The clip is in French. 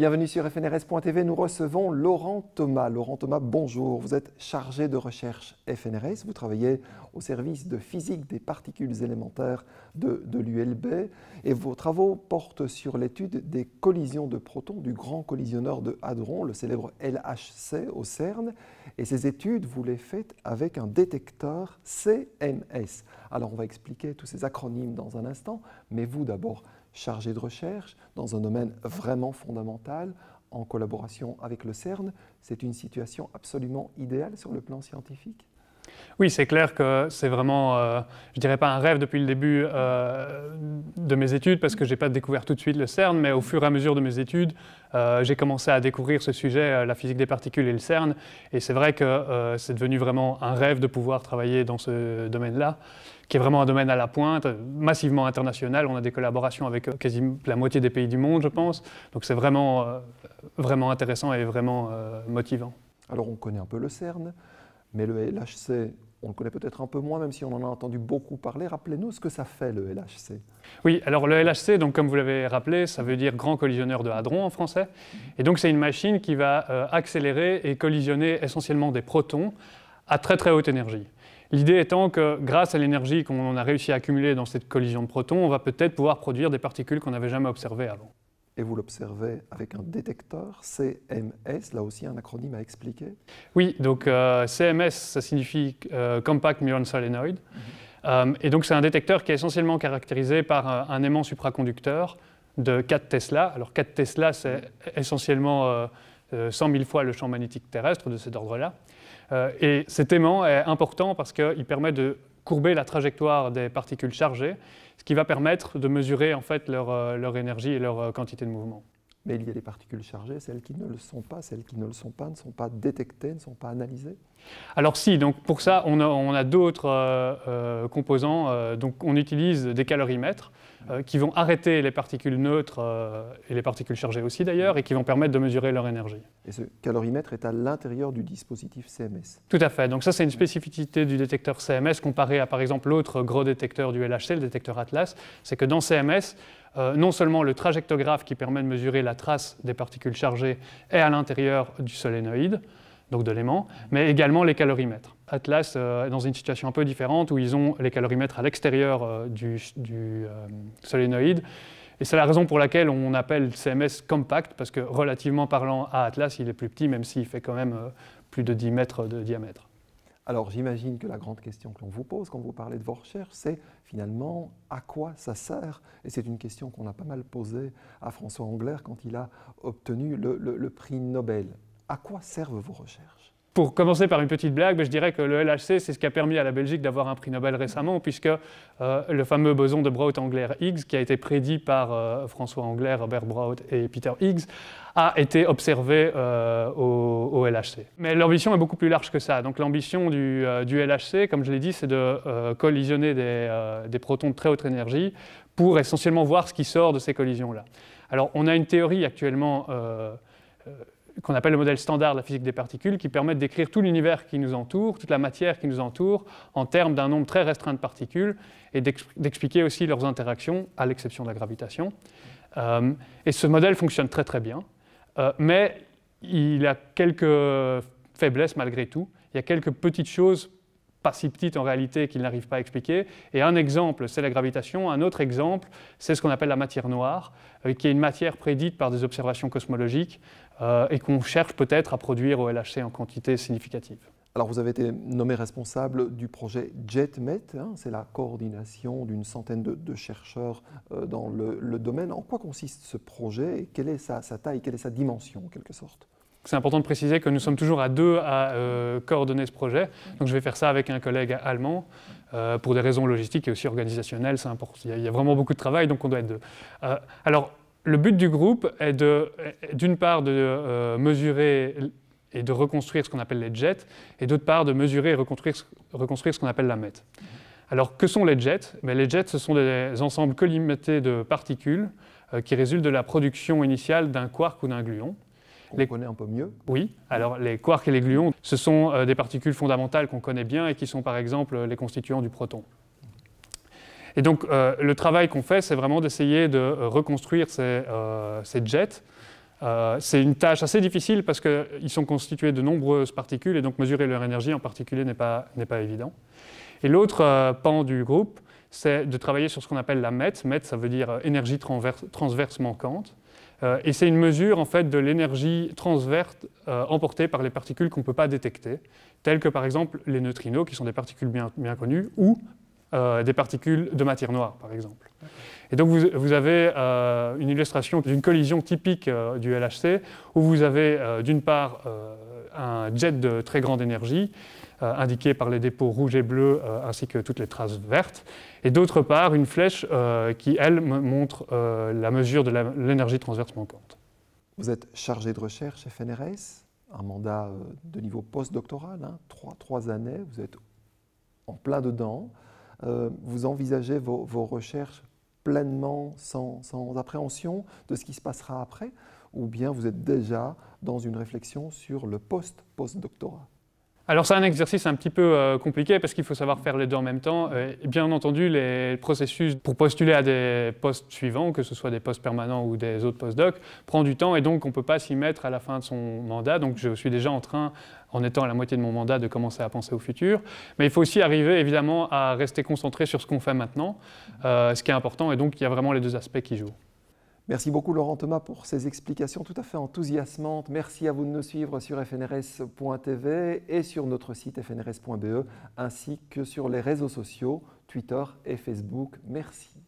Bienvenue sur FNRS.tv, nous recevons Laurent Thomas. Laurent Thomas, bonjour, vous êtes chargé de recherche FNRS, vous travaillez au service de physique des particules élémentaires de l'ULB et vos travaux portent sur l'étude des collisions de protons du grand collisionneur de hadrons, le célèbre LHC au CERN, et ces études, vous les faites avec un détecteur CMS. Alors on va expliquer tous ces acronymes dans un instant, mais vous d'abord, chargé de recherche dans un domaine vraiment fondamental, en collaboration avec le CERN. C'est une situation absolument idéale sur le plan scientifique? Oui, c'est clair que c'est vraiment, je ne dirais pas un rêve depuis le début de mes études, parce que je n'ai pas découvert tout de suite le CERN, mais au fur et à mesure de mes études, j'ai commencé à découvrir ce sujet, la physique des particules et le CERN, et c'est vrai que c'est devenu vraiment un rêve de pouvoir travailler dans ce domaine-là, qui est vraiment un domaine à la pointe, massivement international. On a des collaborations avec quasiment la moitié des pays du monde, je pense. Donc c'est vraiment, vraiment intéressant et vraiment motivant. Alors on connaît un peu le CERN, mais le LHC, on le connaît peut-être un peu moins, même si on en a entendu beaucoup parler. Rappelez-nous ce que ça fait, le LHC. Oui, alors le LHC, donc, comme vous l'avez rappelé, ça veut dire grand collisionneur de hadrons en français. Et donc c'est une machine qui va accélérer et collisionner essentiellement des protons à très très haute énergie. L'idée étant que grâce à l'énergie qu'on a réussi à accumuler dans cette collision de protons, on va peut-être pouvoir produire des particules qu'on n'avait jamais observées avant. Et vous l'observez avec un détecteur CMS, là aussi un acronyme à expliquer? Oui, donc CMS, ça signifie Compact Muon Solenoid. Et donc c'est un détecteur qui est essentiellement caractérisé par un aimant supraconducteur de 4 Tesla. Alors 4 Tesla, c'est essentiellement 100 000 fois le champ magnétique terrestre de cet ordre-là. Et cet aimant est important parce qu'il permet de courber la trajectoire des particules chargées, ce qui va permettre de mesurer en fait leur énergie et leur quantité de mouvement. Mais il y a des particules chargées, celles qui ne le sont pas, celles qui ne le sont pas, ne sont pas détectées, ne sont pas analysées? Alors si, donc pour ça on a d'autres composants, donc on utilise des calorimètres qui vont arrêter les particules neutres et les particules chargées aussi d'ailleurs, et qui vont permettre de mesurer leur énergie. Et ce calorimètre est à l'intérieur du dispositif CMS? Tout à fait, donc ça c'est une spécificité du détecteur CMS comparé à par exemple l'autre gros détecteur du LHC, le détecteur ATLAS, c'est que dans CMS, non seulement le trajectographe qui permet de mesurer la trace des particules chargées est à l'intérieur du solénoïde, donc de l'aimant, mais également les calorimètres. ATLAS est dans une situation un peu différente où ils ont les calorimètres à l'extérieur du solénoïde. Et c'est la raison pour laquelle on appelle CMS compact, parce que relativement parlant à ATLAS, il est plus petit, même s'il fait quand même plus de 10 mètres de diamètre. Alors j'imagine que la grande question que l'on vous pose quand vous parlez de vos recherches, c'est finalement à quoi ça sert? Et c'est une question qu'on a pas mal posée à François Englert quand il a obtenu le prix Nobel. À quoi servent vos recherches? Pour commencer par une petite blague, je dirais que le LHC, c'est ce qui a permis à la Belgique d'avoir un prix Nobel récemment, puisque le fameux boson de Braut, Englert, Higgs, qui a été prédit par François Englert, Robert Braut et Peter Higgs, a été observé au LHC. Mais l'ambition est beaucoup plus large que ça. Donc l'ambition du LHC, comme je l'ai dit, c'est de collisionner des protons de très haute énergie pour essentiellement voir ce qui sort de ces collisions-là. Alors on a une théorie actuellement qu'on appelle le modèle standard de la physique des particules, qui permet de décrire tout l'univers qui nous entoure, toute la matière qui nous entoure, en termes d'un nombre très restreint de particules, et d'expliquer aussi leurs interactions, à l'exception de la gravitation. Et ce modèle fonctionne très très bien, mais il a quelques faiblesses malgré tout. Il y a quelques petites choses, pas si petites en réalité, qu'il n'arrive pas à expliquer. Et un exemple, c'est la gravitation. Un autre exemple, c'est ce qu'on appelle la matière noire, qui est une matière prédite par des observations cosmologiques et qu'on cherche peut-être à produire au LHC en quantité significative. Alors vous avez été nommé responsable du projet JetMet, hein, c'est la coordination d'une centaine de chercheurs dans le domaine. En quoi consiste ce projet et quelle est sa taille, quelle est sa dimension en quelque sorte? C'est important de préciser que nous sommes toujours à deux à coordonner ce projet. Donc je vais faire ça avec un collègue allemand pour des raisons logistiques et aussi organisationnelles. C'est important. Il y a vraiment beaucoup de travail, donc on doit être deux. Alors le but du groupe est d'une part de mesurer et de reconstruire ce qu'on appelle les jets, et d'autre part de mesurer et reconstruire ce qu'on appelle la MET. Alors que sont les jets? Ben, les jets, ce sont des ensembles collimatés de particules qui résultent de la production initiale d'un quark ou d'un gluon. On connaît un peu mieux. Oui, alors les quarks et les gluons, ce sont des particules fondamentales qu'on connaît bien et qui sont par exemple les constituants du proton. Et donc le travail qu'on fait, c'est vraiment d'essayer de reconstruire ces jets C'est une tâche assez difficile parce qu'ils sont constitués de nombreuses particules et donc mesurer leur énergie en particulier n'est pas évident. Et l'autre pan du groupe, c'est de travailler sur ce qu'on appelle la MET. MET, ça veut dire énergie transverse manquante. Et c'est une mesure en fait, de l'énergie transverse emportée par les particules qu'on ne peut pas détecter, telles que par exemple les neutrinos, qui sont des particules bien connues, ou des particules de matière noire, par exemple. Et donc vous avez une illustration d'une collision typique du LHC, où vous avez d'une part un jet de très grande énergie, indiqué par les dépôts rouges et bleus, ainsi que toutes les traces vertes, et d'autre part une flèche qui, elle, montre la mesure de l'énergie transverse manquante. Vous êtes chargé de recherche FNRS, un mandat de niveau postdoctoral, hein, trois années, vous êtes en plein dedans. Vous envisagez vos recherches pleinement, sans appréhension de ce qui se passera après, ou bien vous êtes déjà dans une réflexion sur le post-doctorat? Alors c'est un exercice un petit peu compliqué parce qu'il faut savoir faire les deux en même temps. Et bien entendu, les processus pour postuler à des postes suivants, que ce soit des postes permanents ou des autres postdocs, prend du temps et donc on ne peut pas s'y mettre à la fin de son mandat. Donc je suis déjà en train, en étant à la moitié de mon mandat, de commencer à penser au futur. Mais il faut aussi arriver évidemment à rester concentré sur ce qu'on fait maintenant, ce qui est important, et donc il y a vraiment les deux aspects qui jouent. Merci beaucoup Laurent Thomas pour ces explications tout à fait enthousiasmantes. Merci à vous de nous suivre sur fnrs.tv et sur notre site fnrs.be ainsi que sur les réseaux sociaux, Twitter et Facebook. Merci.